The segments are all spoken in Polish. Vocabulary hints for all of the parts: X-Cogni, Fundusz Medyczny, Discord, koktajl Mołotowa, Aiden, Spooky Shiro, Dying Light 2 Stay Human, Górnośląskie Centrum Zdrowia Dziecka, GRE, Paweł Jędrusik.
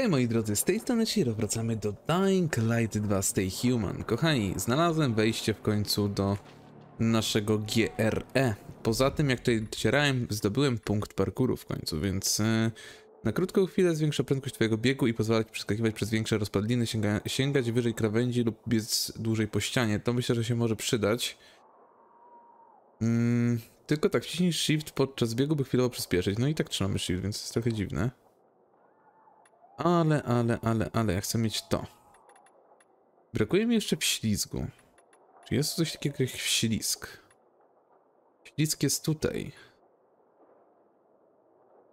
Hej moi drodzy, z tej strony Shiro, wracamy do Dying Light 2 Stay Human. Kochani, znalazłem wejście w końcu do naszego GRE. Poza tym, jak tutaj docierałem, zdobyłem punkt parkouru w końcu, więc na krótką chwilę zwiększa prędkość twojego biegu i pozwala ci przeskakiwać przez większe rozpadliny, sięgać wyżej krawędzi lub biec dłużej po ścianie. To myślę, że się może przydać. Tylko tak, wciśnij shift podczas biegu, by chwilowo przyspieszyć. No i tak trzymamy shift, więc jest trochę dziwne. Ale, ja chcę mieć to. Brakuje mi jeszcze wślizgu. Czy jest coś takiego jak wślizg? Wślizg jest tutaj.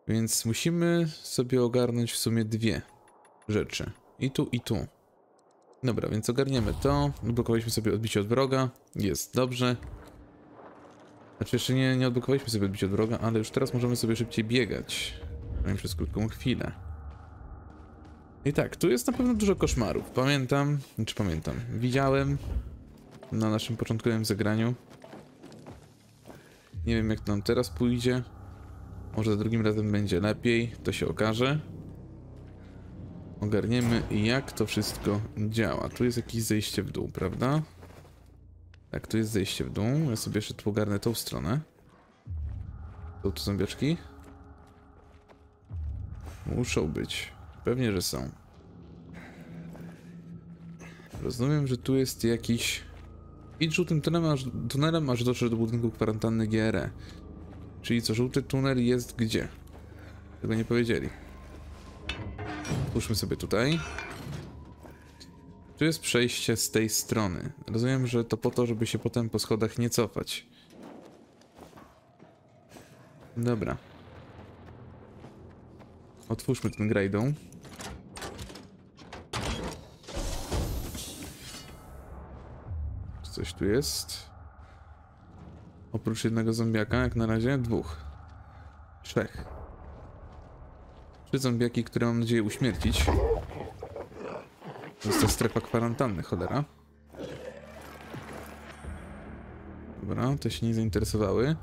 Więc musimy sobie ogarnąć w sumie dwie rzeczy. I tu, i tu. Dobra, więc ogarniemy to. Odblokowaliśmy sobie odbicie od wroga. Jest, dobrze. Znaczy jeszcze nie odblokowaliśmy sobie odbicie od wroga, ale już teraz możemy sobie szybciej biegać. Przynajmniej przez krótką chwilę. I tak, tu jest na pewno dużo koszmarów. Pamiętam. Widziałem na naszym początkowym zagraniu. Nie wiem, jak to nam teraz pójdzie. Może za drugim razem będzie lepiej. To się okaże. Ogarniemy, jak to wszystko działa. Tu jest jakieś zejście w dół, prawda? Tak, tu jest zejście w dół. Ja sobie jeszcze tu ogarnę tą stronę. Tu są beczki. Muszą być. Pewnie, że są. Rozumiem, że tu jest jakiś... Idź żółtym tunelem, aż dotrzesz do budynku kwarantanny GRE. Czyli co, żółty tunel jest gdzie? Tego nie powiedzieli. Spójrzmy sobie tutaj. Tu jest przejście z tej strony. Rozumiem, że to po to, żeby się potem po schodach nie cofać. Dobra. Otwórzmy ten grajdą. Coś tu jest. Oprócz jednego zombiaka, jak na razie, dwóch. Trzech. Trzy zombiaki, które mam nadzieję uśmiercić. To jest to strefa kwarantanny, cholera. Dobra, te się nie zainteresowały.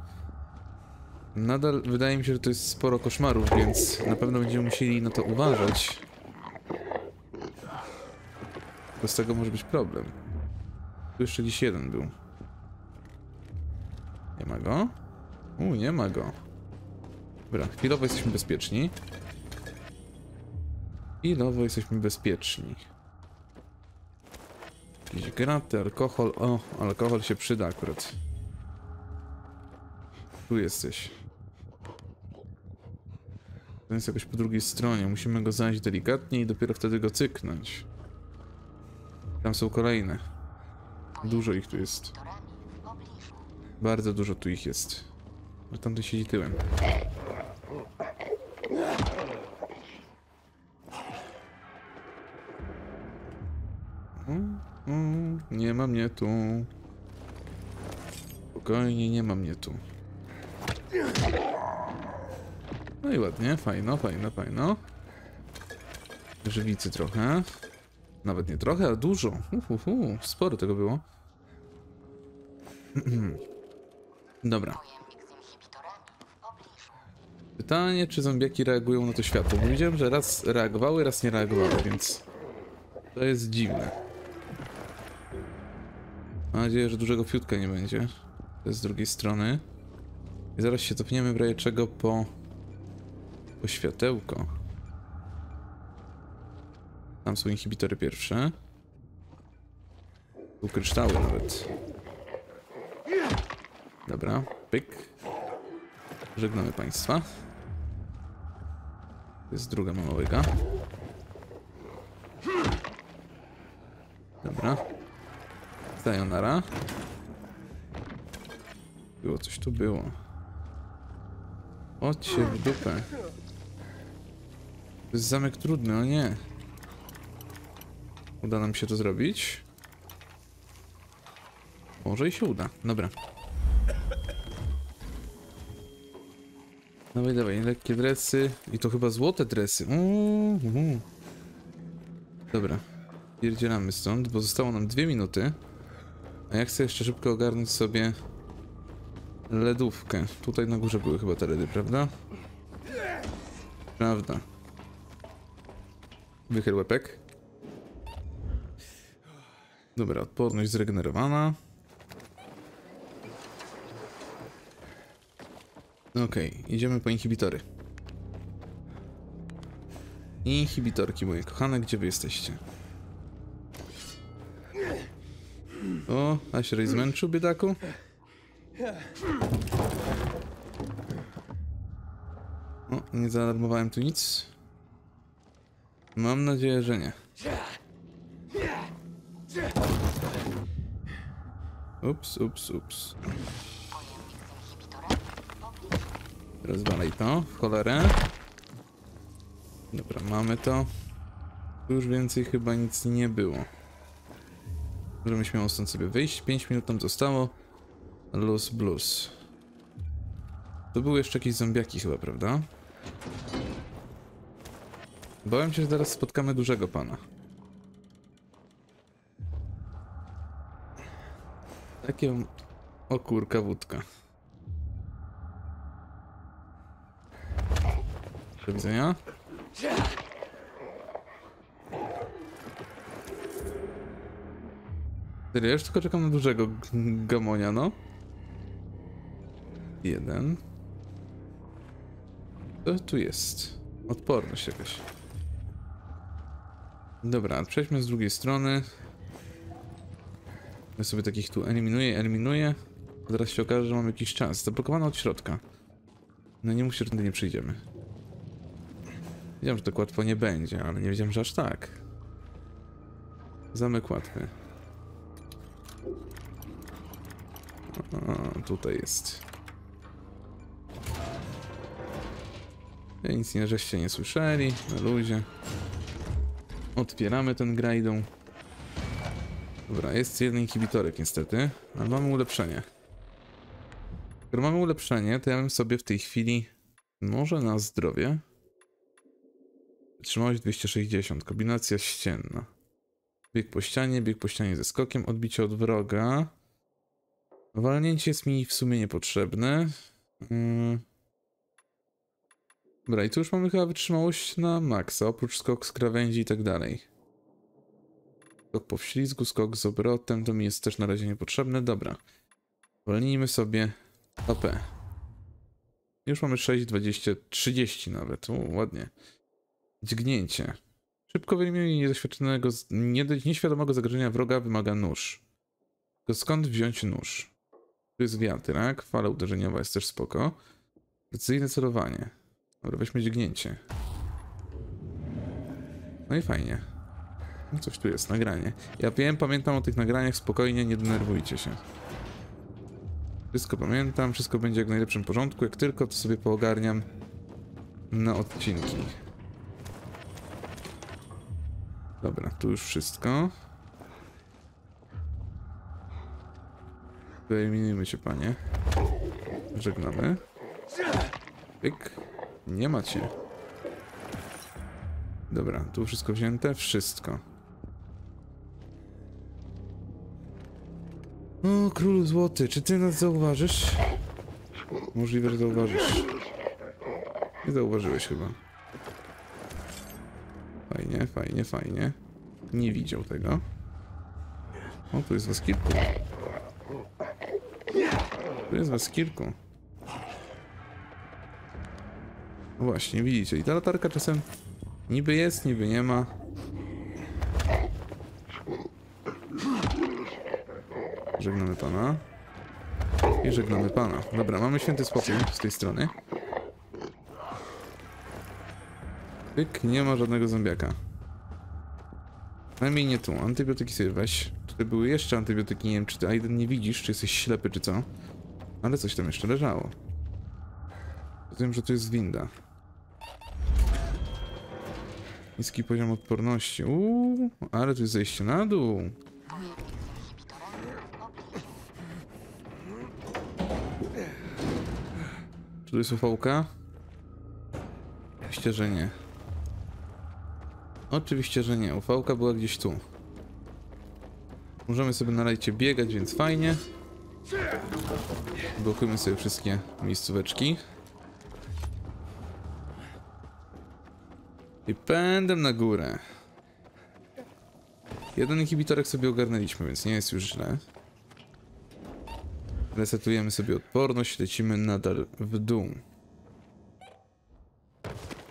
Nadal wydaje mi się, że to jest sporo koszmarów, więc na pewno będziemy musieli na to uważać. Bo z tego może być problem. Tu jeszcze gdzieś jeden był. Nie ma go? Nie ma go. Dobra, chwilowo jesteśmy bezpieczni. Jakieś graty, alkohol. O, alkohol się przyda akurat. Tu jesteś. To jest jakoś po drugiej stronie. Musimy go zajść delikatnie i dopiero wtedy go cyknąć. Tam są kolejne. Dużo ich tu jest. Bardzo dużo tu ich jest. A tamten siedzi tyłem. Nie ma mnie tu. Spokojnie, nie ma mnie tu. No i ładnie, fajno. Żywicy trochę. Nawet nie trochę, ale dużo. Sporo tego było. Dobra. Pytanie, czy zombiaki reagują na to światło. Bo widziałem, że raz reagowały, raz nie reagowały, więc... To jest dziwne. Mam nadzieję, że dużego fiutka nie będzie. To jest z drugiej strony. I zaraz się cofniemy w razie czego po światełko. Tam są inhibitory pierwsze. Tu kryształy nawet. Dobra, pyk. Żegnamy państwa. To jest druga mała łyga. Dobra. Sayonara. Było coś tu było. Chodź się w dupę. To jest zamek trudny, o nie. Uda nam się to zrobić? Może i się uda. Dobra. Dawaj, lekkie dresy. I to chyba złote dresy. Dobra. Pierdzielamy stąd, bo zostało nam 2 minuty. A ja chcę jeszcze szybko ogarnąć sobie lodówkę. Tutaj na górze były chyba te ledy, prawda? Prawda. Wychyl łepek. Dobra, odporność zregenerowana. Okej, idziemy po inhibitory. Inhibitorki moje kochane, gdzie wy jesteście? O, a się zmęczył, biedaku. O, nie zaalarmowałem tu nic. Mam nadzieję, że nie. Ups. Rozwalaj to, w cholerę. Dobra, mamy to. Tu już więcej chyba nic nie było. Możemy śmiało stąd sobie wyjść. 5 minut tam zostało. Luz, blues. To były jeszcze jakieś zombiaki chyba, prawda? Bałem się, że teraz spotkamy dużego pana. Takie... O kurka wódka. Do widzenia. Ja już tylko czekam na dużego gamonia, no. Jeden. Co tu jest? Odporność jakaś. Dobra, przejdźmy z drugiej strony. Ja sobie takich tu eliminuję. Zaraz się okaże, że mam jakiś czas. Zablokowana od środka. No nie mów się, że nigdy nie przyjdziemy. Wiedziałem, że tak łatwo nie będzie, ale nie wiedziałem, że aż tak. Zamek łatwy. O, tutaj jest. Ja nic nie, żeście nie słyszeli, na luzie. Otwieramy ten grajdą. Dobra, jest jeden inhibitorek niestety, ale mamy ulepszenie. Skoro mamy ulepszenie, to ja bym sobie w tej chwili... Może na zdrowie? Wytrzymałość 260, kombinacja ścienna. Bieg po ścianie ze skokiem, odbicie od wroga. Walnięcie jest mi w sumie niepotrzebne. Dobra, i tu już mamy chyba wytrzymałość na maksa, oprócz skok z krawędzi i tak dalej. Skok po wślizgu, skok z obrotem, to mi jest też na razie niepotrzebne. Dobra. Walnijmy sobie AP. Już mamy 6, 20, 30 nawet. Ładnie. Dźgnięcie. Szybko wymienienie nieświadomego zagrożenia wroga wymaga nóż. To skąd wziąć nóż? Tu jest wiatrak, fala uderzeniowa jest też spoko. Precyzyjne celowanie. Dobra, weźmy dźgnięcie. No i fajnie. No coś tu jest, nagranie. Ja wiem, pamiętam o tych nagraniach, spokojnie, nie denerwujcie się. Wszystko pamiętam, wszystko będzie jak w najlepszym porządku. Jak tylko, to sobie poogarniam na odcinki. Dobra, tu już wszystko. Wyeliminujmy cię, panie. Żegnamy. Pyk. Nie macie. Dobra, tu wszystko wzięte. Wszystko. O, królu złoty, czy ty nas zauważysz? Możliwe, że zauważysz. Nie zauważyłeś chyba. Fajnie, fajnie, fajnie. Nie widział tego. O, tu jest was kilku. Tu jest was kilku. Właśnie, widzicie. I ta latarka czasem niby jest, niby nie ma. Żegnamy pana. I żegnamy pana. Dobra, mamy święty spokój z tej strony. Pyk, nie ma żadnego zombiaka. Najmniej nie tu. Antybiotyki sobie weź. Tutaj były jeszcze antybiotyki, nie wiem, czy ty Aiden nie widzisz, czy jesteś ślepy, czy co. Ale coś tam jeszcze leżało. Rozumiem, że tu jest winda. Niski poziom odporności. Ale tu jest zejście na dół. Czy tu jest ufałka? Oczywiście, że nie. Oczywiście, że nie. Ufałka była gdzieś tu. Możemy sobie na lajcie biegać, więc fajnie. Blokujmy sobie wszystkie miejscóweczki. I pędem na górę. Jeden inhibitorek sobie ogarnęliśmy, więc nie jest już źle. Resetujemy sobie odporność, lecimy nadal w dół.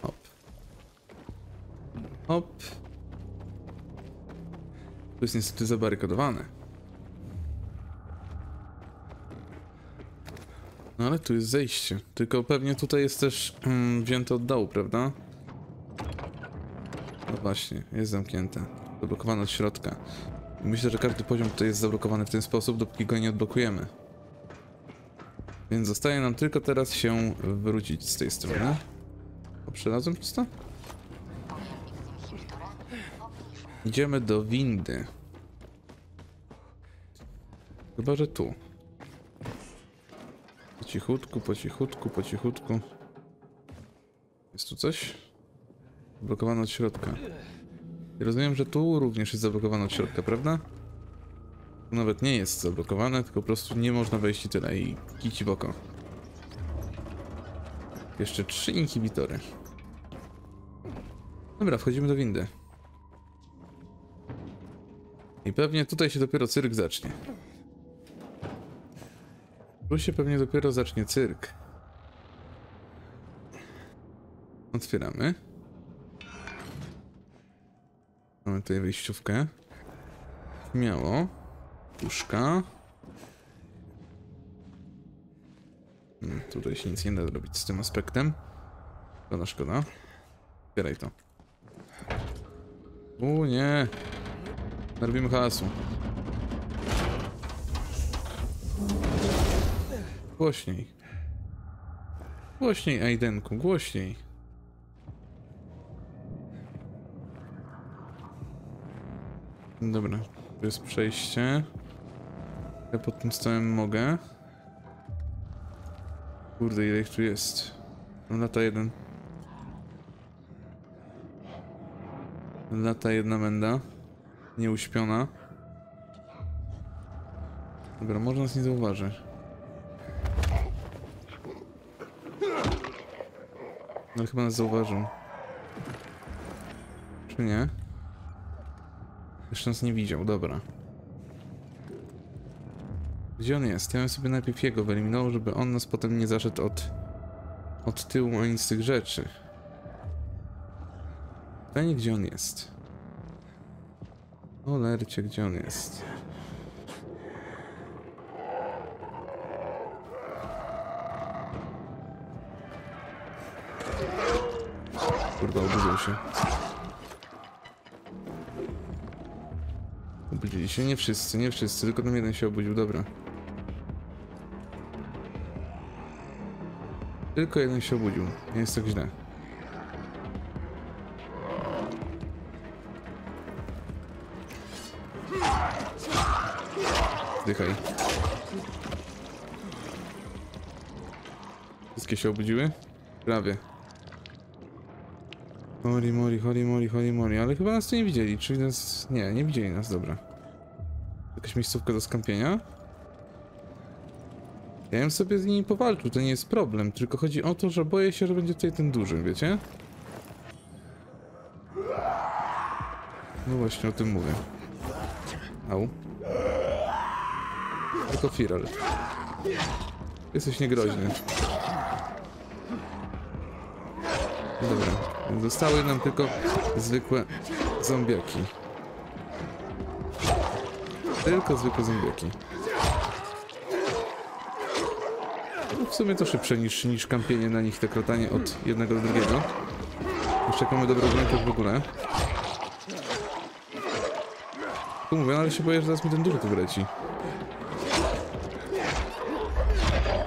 Hop. Hop. Tu jest niestety zabarykadowane. No ale tu jest zejście. Tylko pewnie tutaj jest też wzięte od dołu, prawda? No właśnie, jest zamknięte. Zablokowane od środka. Myślę, że każdy poziom tutaj jest zablokowany w ten sposób, dopóki go nie odblokujemy. Więc zostaje nam tylko teraz się wrócić z tej strony. O, przelazłem prosto? Idziemy do windy. Chyba, że tu. Po cichutku, po cichutku, po cichutku. Jest tu coś? Zablokowane od środka. I rozumiem, że tu również jest zablokowane od środka, prawda? Tu nawet nie jest zablokowane, tylko po prostu nie można wejść i tyle. I kici boko. Jeszcze 3 inhibitory. Dobra, wchodzimy do windy. I pewnie tutaj się dopiero cyrk zacznie. Tu się pewnie dopiero zacznie cyrk. Otwieramy. Mamy tutaj wyjściówkę. Śmiało. Puszka. Tutaj się nic nie da zrobić z tym aspektem. Szkoda, szkoda. Otwieraj to. Nie. Robimy hałasu. Głośniej. Głośniej, Aidenku, głośniej. Dobra, tu jest przejście. Ja pod tym stołem mogę. Kurde, ile ich tu jest. Lata jeden. Lata jedna menda. Nieuśpiona. Dobra, może nas nie zauważy. No chyba nas zauważył. Czy nie? Jeszcze nas nie widział, dobra. Gdzie on jest? Ja bym sobie najpierw jego wyeliminował, żeby on nas potem nie zaszedł od tyłu ani z tych rzeczy. Pytanie, gdzie on jest? Olercie, gdzie on jest? Kurwa, obudził się. Obudzili się? Nie wszyscy, nie wszyscy, tylko ten jeden się obudził, dobra. Tylko jeden się obudził, nie jest tak źle. Zdychaj. Wszystkie się obudziły? Prawie. Mori, mori, holi, mori, holi, mori. Ale chyba nas tu nie widzieli, czyli nas... Nie, nie widzieli nas, dobra. Jakaś miejscówka do skampienia? Ja bym sobie z nimi powalczył, to nie jest problem, tylko chodzi o to, że boję się, że będzie tutaj ten duży, wiecie? No właśnie, o tym mówię. Au. Tylko Firal. Jesteś niegroźny. No dobra, zostały nam tylko zwykłe zombiaki. Tylko zwykłe zombiaki. No w sumie to szybsze niż kampienie na nich, te krotanie od jednego do drugiego. Jeszcze mamy dobrą rękę w ogóle. Tu mówię, no ale się boję, że zaraz mi ten duży tu wyleci.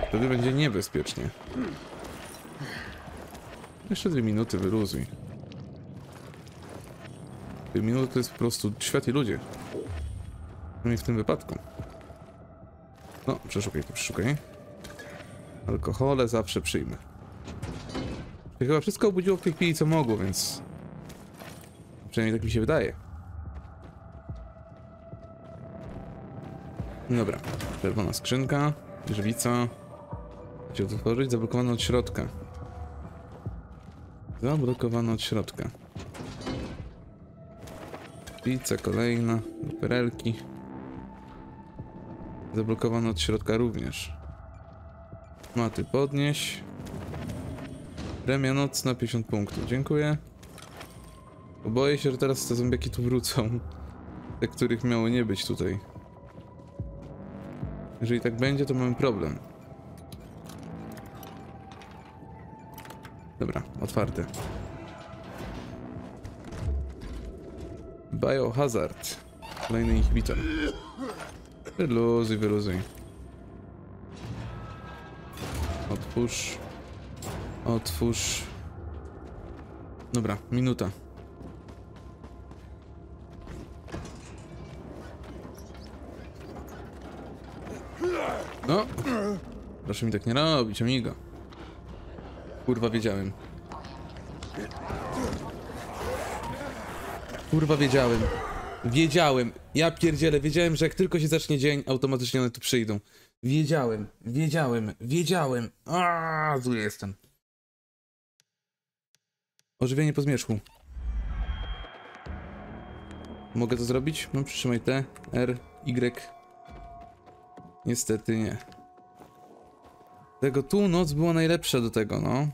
Wtedy będzie niebezpiecznie. Jeszcze 2 minuty, wyluzuj. 2 minuty to jest po prostu świat i ludzie. No i w tym wypadku. No, przeszukaj to, przeszukaj. Alkohole zawsze przyjmę. Chyba wszystko obudziło w tej chwili, co mogło, więc... Przynajmniej tak mi się wydaje. Dobra, czerwona skrzynka. Drzwica. Chcę otworzyć, zablokowana od środka. Zablokowana od środka. Szpilce kolejna, perelki. Zablokowane od środka również. Maty podnieś. Premia nocna 50 punktów, dziękuję. Boję się, że teraz te zombiaki tu wrócą. Te, których miało nie być tutaj. Jeżeli tak będzie, to mamy problem. Dobra, otwarte. Biohazard. Kolejny inhibitor. Wyluzuj, wyluzuj. Otwórz. Otwórz. Dobra, minuta. No. Proszę mi tak nie robić, amigo. Kurwa, wiedziałem. Kurwa, wiedziałem. Wiedziałem. Ja pierdzielę, wiedziałem, że jak tylko się zacznie dzień, automatycznie one tu przyjdą. Wiedziałem, wiedziałem, wiedziałem. Aaaa, zły jestem. Ożywienie po zmierzchu. Mogę to zrobić? No, przytrzymaj T, R, Y. Niestety nie. Tego tu noc była najlepsza do tego, no.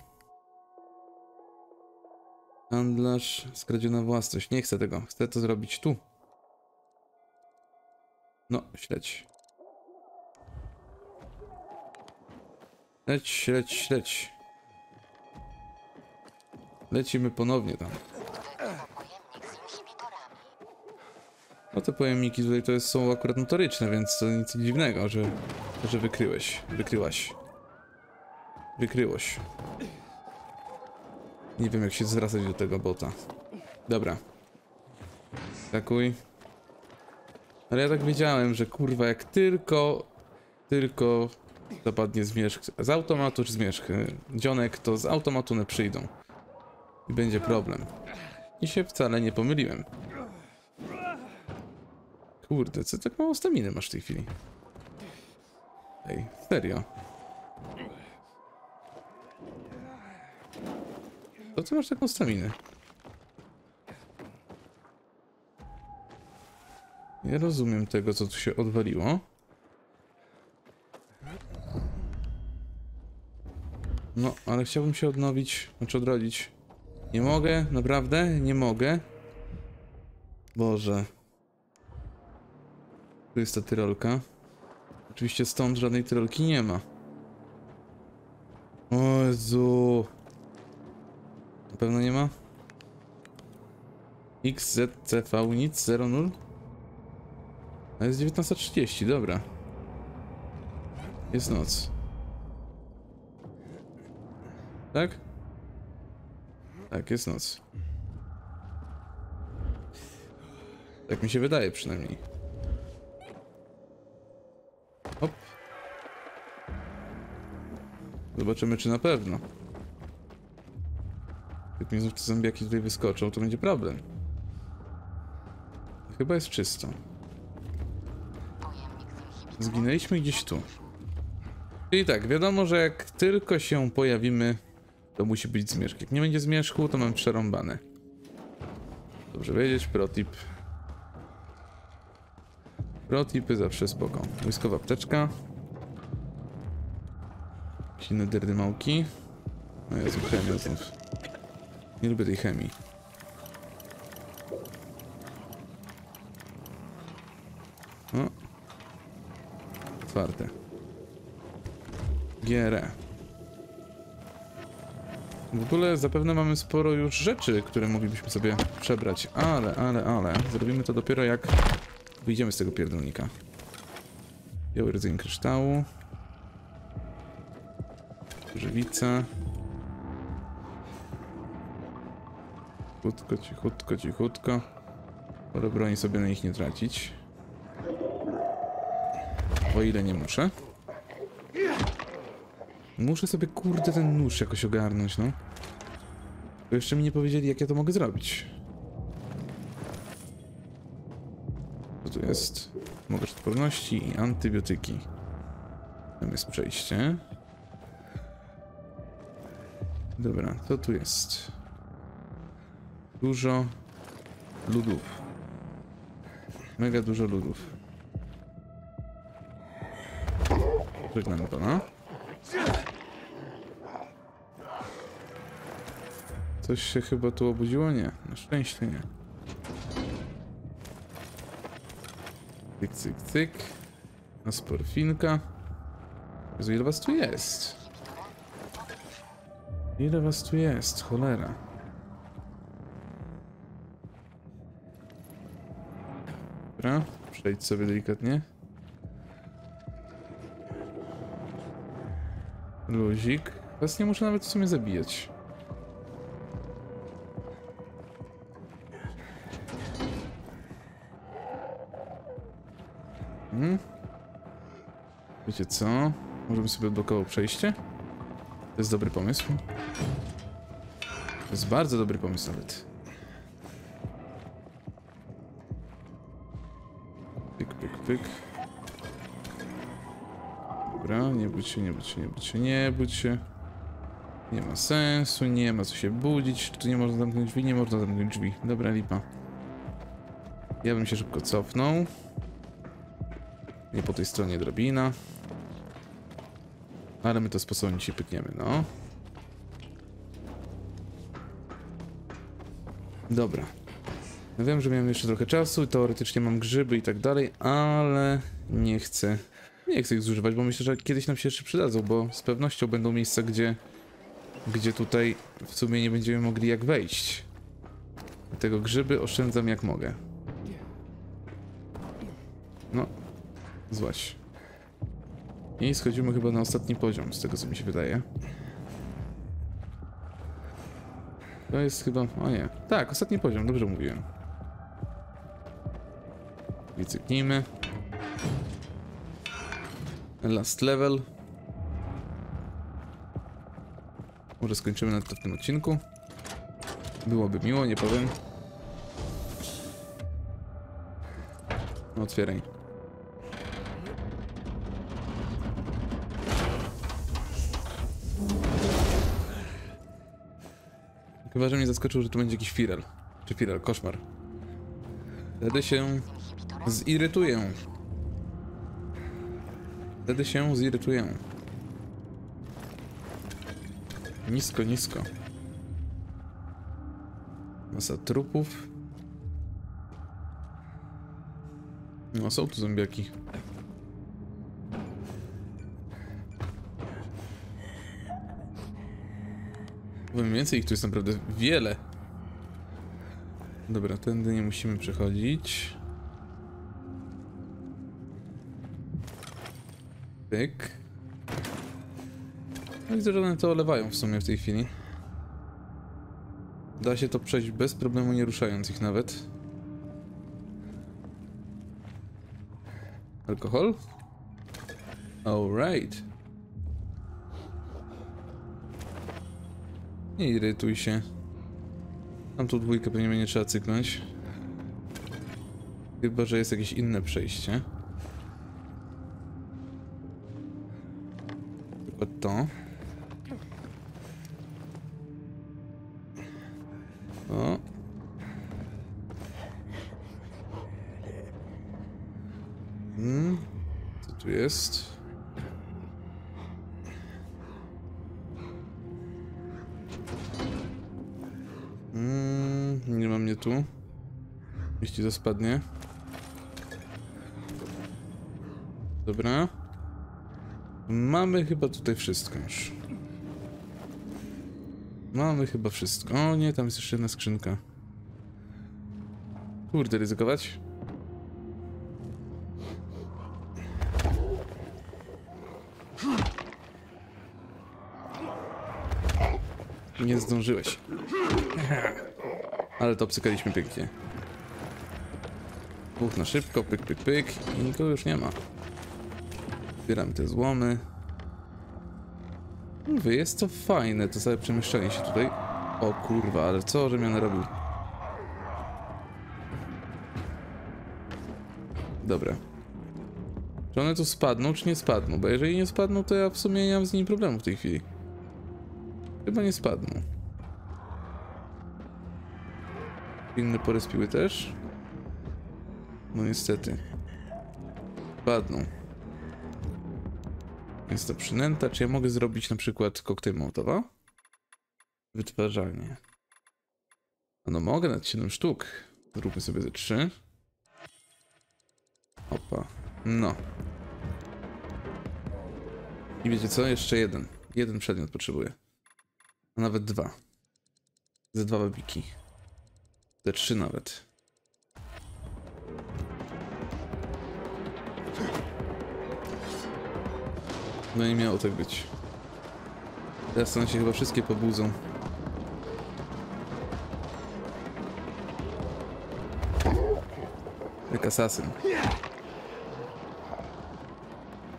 Handlarz, skradziona własność. Nie chcę tego. Chcę to zrobić tu. No, śledź. Śledź, śledź, śledź. Lecimy ponownie tam. No te pojemniki tutaj to są akurat notoryczne, więc to nic dziwnego, że wykryłeś, wykryłaś. Wykryłoś. Nie wiem, jak się zwracać do tego bota. Dobra. Atakuj. Ale ja tak wiedziałem, że kurwa, jak tylko zapadnie zmierzch z automatu czy zmierzch dzionek, to z automatu one przyjdą. I będzie problem. I się wcale nie pomyliłem. Kurde, co tak mało staminy masz w tej chwili? Ej, serio. To ty masz taką staminę? Nie rozumiem tego, co tu się odwaliło. No, ale chciałbym się odnowić, znaczy odrodzić. Nie mogę, naprawdę, nie mogę. Boże. Tu jest ta tyrolka. Oczywiście stąd żadnej tyrolki nie ma. O Jezu. Na pewno nie ma? XZCV nic, 0,0. A jest 19:30, dobra. Jest noc. Tak? Tak, jest noc. Tak mi się wydaje przynajmniej. Zobaczymy, czy na pewno. Jak mi znów te zombiaki tutaj wyskoczą, to będzie problem. Chyba jest czysto. Zginęliśmy gdzieś tu. Czyli tak, wiadomo, że jak tylko się pojawimy, to musi być zmierzch. Jak nie będzie zmierzchu, to mam przerąbane. Dobrze wiedzieć, protip. Protipy zawsze spoko. Wojskowa apteczka. Inne derdymałki. No ja chemia znów. Nie lubię tej chemii. No. Otwarte. GRE. W ogóle zapewne mamy sporo już rzeczy, które moglibyśmy sobie przebrać. Ale. Zrobimy to dopiero jak wyjdziemy z tego pierdolnika. Biały rdzeń kryształu. Żywica. Chudko, cichutko, cichutko. Pole broni sobie na nich nie tracić. O ile nie muszę. Muszę sobie kurde ten nóż jakoś ogarnąć, no. Bo jeszcze mi nie powiedzieli, jak ja to mogę zrobić. Co tu jest? Pomagasz odporności i antybiotyki. Tam jest przejście. Dobra, co tu jest? Dużo ludów. Mega dużo ludów. Żegnamy pana. Coś się chyba tu obudziło? Nie. Na szczęście nie. Cyk, cyk, cyk. Na sporfinka. Jezu, ile was tu jest? Ile was tu jest? Cholera. Dobra, przejdź sobie delikatnie. Luzik. Was nie muszę nawet w sumie zabijać. Wiecie co? Może bym sobie odblokował przejście? To jest dobry pomysł. To jest bardzo dobry pomysł nawet. Pyk, pyk, pyk. Dobra, nie budź się, nie budź się, nie budź się, nie budź się. Nie ma sensu, nie ma co się budzić. Tu nie można zamknąć drzwi, nie można zamknąć drzwi. Dobra, lipa. Ja bym się szybko cofnął. Nie po tej stronie drabina. Ale my to sposobem się pykniemy, no. Dobra. Ja wiem, że miałem jeszcze trochę czasu i teoretycznie mam grzyby i tak dalej, ale nie chcę. Nie chcę ich zużywać, bo myślę, że kiedyś nam się jeszcze przydadzą, bo z pewnością będą miejsca, gdzie tutaj w sumie nie będziemy mogli jak wejść. Dlatego grzyby oszczędzam jak mogę. No. Złaś. I schodzimy chyba na ostatni poziom, z tego co mi się wydaje. To jest chyba... O nie. Tak, ostatni poziom, dobrze mówiłem. I cyknijmy. Last level. Może skończymy nawet to w tym odcinku. Byłoby miło, nie powiem. Otwieraj. Chyba, że mnie zaskoczył, że tu będzie jakiś firal. Czy firal, koszmar. Wtedy się zirytuję. Wtedy się zirytuję. Nisko, nisko. Masa trupów. No, są tu zombiaki. Powiem więcej, ich tu jest naprawdę wiele. Dobra, tędy nie musimy przechodzić. Tyk. No widzę, że one to olewają w sumie w tej chwili. Da się to przejść bez problemu, nie ruszając ich nawet. Alkohol? Alright. Nie irytuj się. Tam tu dwójkę pewnie mnie nie trzeba cyknąć. Chyba, że jest jakieś inne przejście. Tylko to. O. Co tu jest? Nie ma mnie tu. Jeśli to spadnie. Dobra. Mamy chyba tutaj wszystko już. Mamy chyba wszystko. O nie, tam jest jeszcze jedna skrzynka. Kurde, ryzykować? Nie zdążyłeś. Ale to obcykaliśmy pięknie. Buch na szybko, pyk, pyk, pyk. I nikogo już nie ma. Zbieramy te złomy. Mówię, jest to fajne, to całe przemieszczanie się tutaj. O kurwa, ale co, że mnie narobił? Dobra. Czy one tu spadną, czy nie spadną? Bo jeżeli nie spadną, to ja w sumie nie mam z nimi problemu w tej chwili. Chyba nie spadną. Inne poryspiły też. No niestety. Padną. Jest to przynęta. Czy ja mogę zrobić na przykład koktajl mołotowa? Wytwarzanie. A no mogę, nawet 7 sztuk. Zróbmy sobie ze 3. Opa. No. I wiecie co? Jeszcze jeden. Jeden przedmiot potrzebuję. A nawet dwa. Ze 2 babiki. Ze 3 nawet. No nie miało tak być. Teraz one się chyba wszystkie pobudzą. Jak asasyn.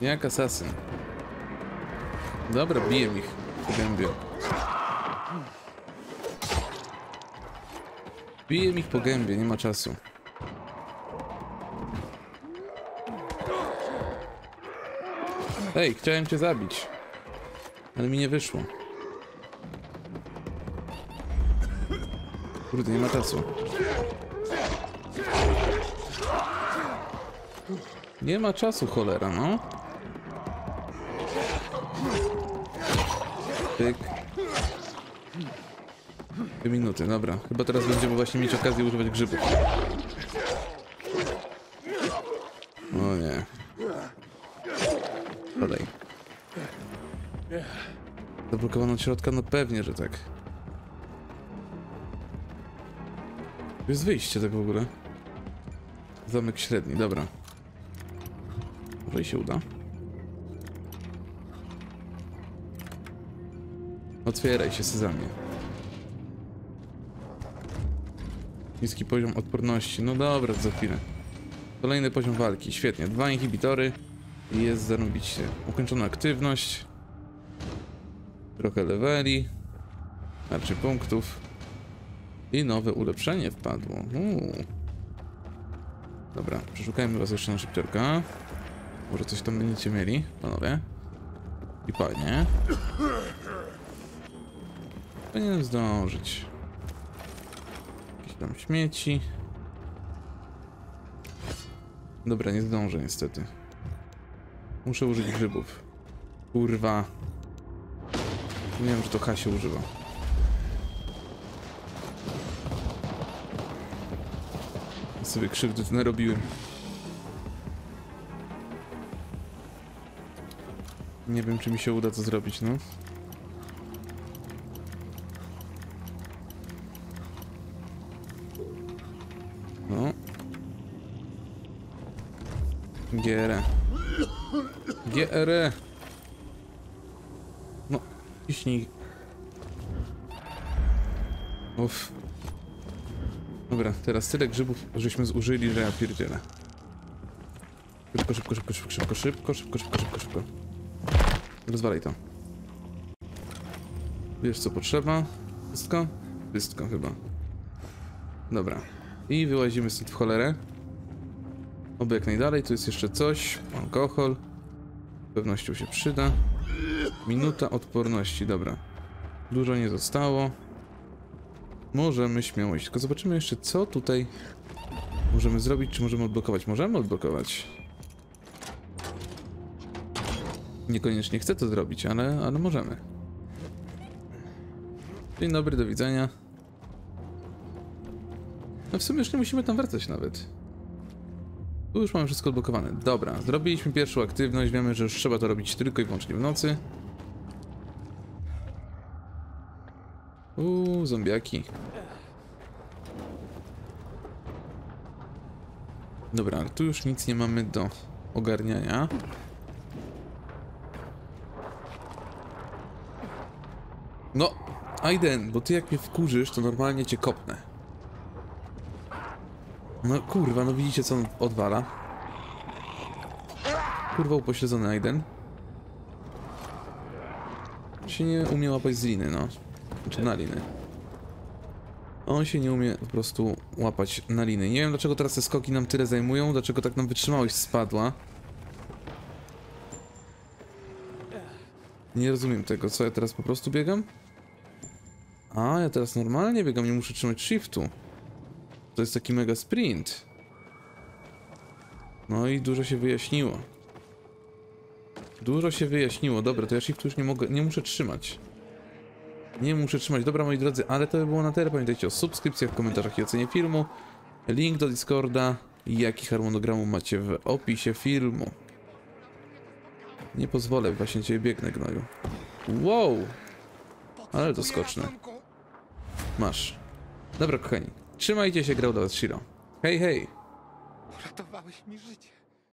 Jak asasyn. Dobra, biję ich w gębie. Biję ich po gębie, nie ma czasu. Ej, chciałem cię zabić, ale mi nie wyszło. Kurde, nie ma czasu. Nie ma czasu, cholera, no. Tyk. 2 minuty, dobra. Chyba teraz będziemy właśnie mieć okazję używać grzybów. O nie. Dalej. Zablokowano od środka? No pewnie, że tak. Tu jest wyjście tak w ogóle. Zamek średni, dobra. Może i się uda. Otwieraj się, sezamie. Niski poziom odporności. No dobra, za chwilę. Kolejny poziom walki, świetnie. 2 inhibitory. Jest zarobicie. Ukończona aktywność. Trochę leveli. Znaczy punktów. I nowe ulepszenie wpadło. Dobra, przeszukajmy was jeszcze na szybciorka. Może coś tam będziecie mieli, panowie. I panie. Powinienem zdążyć. Jakieś tam śmieci. Dobra, nie zdążę niestety. Muszę użyć grzybów. Kurwa. Nie wiem, że to H się używa. Ja sobie krzywdy narobiłem. Nie wiem, czy mi się uda to zrobić, no. No. GRE. No, ciśnij. Uff. Dobra, teraz tyle grzybów, żeśmy zużyli, że ja pierdzielę. Szybko, szybko, szybko, szybko, szybko, szybko, szybko, szybko, szybko, szybko. Rozwalaj to. Wiesz co potrzeba? Wszystko? Wszystko chyba. Dobra. I wyłazimy stąd w cholerę. Oby jak najdalej, tu jest jeszcze coś. Alkohol. Z pewnością się przyda. Minuta odporności, dobra. Dużo nie zostało. Możemy śmiało iść. Tylko zobaczymy jeszcze, co tutaj możemy zrobić. Czy możemy odblokować? Możemy odblokować. Niekoniecznie chcę to zrobić, ale możemy. Dzień dobry, do widzenia. No w sumie już nie musimy tam wracać nawet. Tu już mamy wszystko odblokowane. Dobra, zrobiliśmy pierwszą aktywność. Wiemy, że już trzeba to robić tylko i wyłącznie w nocy. Zombiaki. Dobra, ale tu już nic nie mamy do ogarniania. No, Aiden, bo ty jak mnie wkurzysz, to normalnie cię kopnę. No kurwa, no widzicie co on odwala. Kurwa, upośledzony Aiden. Się nie umie łapać z liny, no. Znaczy na liny. On się nie umie po prostu łapać na liny. Nie wiem dlaczego teraz te skoki nam tyle zajmują, dlaczego tak nam wytrzymałość spadła. Nie rozumiem tego, co ja teraz po prostu biegam? A, ja teraz normalnie biegam, nie muszę trzymać shiftu. To jest taki mega sprint. No i dużo się wyjaśniło. Dużo się wyjaśniło. Dobra, to ja shiftu już nie mogę, nie muszę trzymać. Nie muszę trzymać. Dobra, moi drodzy, ale to by było na tyle. Pamiętajcie o subskrypcjach, komentarzach i ocenie filmu. Link do Discorda, jak i harmonogramu macie w opisie filmu. Nie pozwolę, właśnie cię biegnę, gnoju. Wow! Ale to skoczne. Masz. Dobra, kochani. Trzymajcie się, grał do was Shiro. Hej, hej! Uratowałeś mi życie.